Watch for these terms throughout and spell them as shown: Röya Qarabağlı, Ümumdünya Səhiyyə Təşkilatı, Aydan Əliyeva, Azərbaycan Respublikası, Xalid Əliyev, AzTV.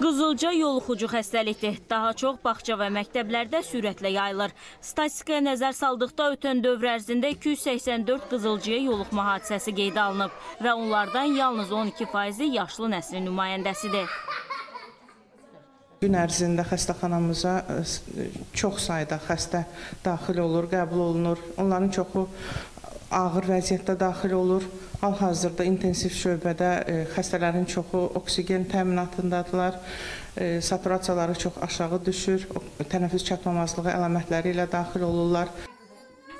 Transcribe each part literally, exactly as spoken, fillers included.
Qızılca yoluxucu xəstəlikdir. Daha çox bağça və məktəblərdə sürətlə yayılır. Statistikaya nəzər saldıqda ötən dövr ərzində iki yüz səksən dörd qızılcıya yoluxma hadisəsi qeydə alınıb və onlardan yalnız on iki faizi yaşlı nəslin nümayəndəsidir. Gün ərzində xəstəxanamıza çox sayda xəstə daxil olur, qəbul olunur. Onların çoxu ağır vəziyyətdə daxil olur. Hal-hazırda intensiv şöbədə xəstələrin çoxu oksigen təminatındadılar, saturasiyaları çox aşağı düşür, tənəffüs çatmamazlığı əlamətləri ilə daxil olurlar.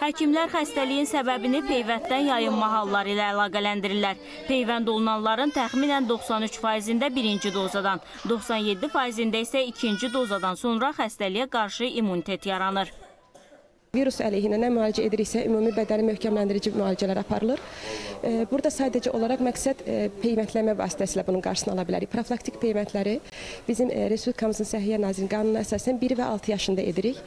Həkimlər xəstəliyin səbəbini peyvənddən yayınma halları ilə əlaqələndirirlər. Peyvənd olunanların təxminən doxsan üç faizində birinci dozadan, doxsan yeddi faizində isə ikinci dozadan sonra xəstəliyə qarşı immunitet yaranır. Virus əleyhinə nə müalicə ediriksə, ümumi bədəni möhkəmləndirici müalicələr aparılır. Burada sadəcə olaraq məqsəd peyvəndləmə vasitəsilə bunun qarşısını ala bilərik. Profilaktik peyvəndləri bizim Resul Kamuzu Səhiyyə Nazirinin qanununa əsasən bir və altı yaşında edirik.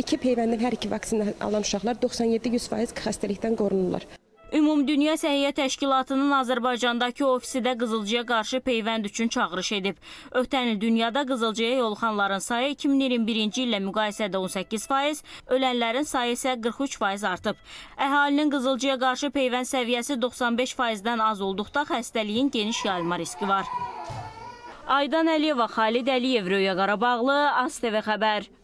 İki peyvəndin hər iki vaksinini alan uşaqlar doxsan yeddi yüz faiz xəstəlikdən qorunurlar. Ümumdünya Səhiyyə Təşkilatının Azərbaycandakı ofisi də qızılcıya qarşı peyvənd üçün çağırış edib. Ötən il dünyada qızılcıya yoluxanların sayı iki min iyirmi birinci illə müqayisədə on səkkiz faiz, ölənlərin sayı isə qırx üç faiz artıb. Əhalinin qızılcıya qarşı peyvənd səviyyəsi doxsan beş faizdən az olduqda xəstəliyin geniş yayılma riski var. Aydan Əliyeva, Xalid Əliyev, Röya Qarabağlı, AzTV xəbər.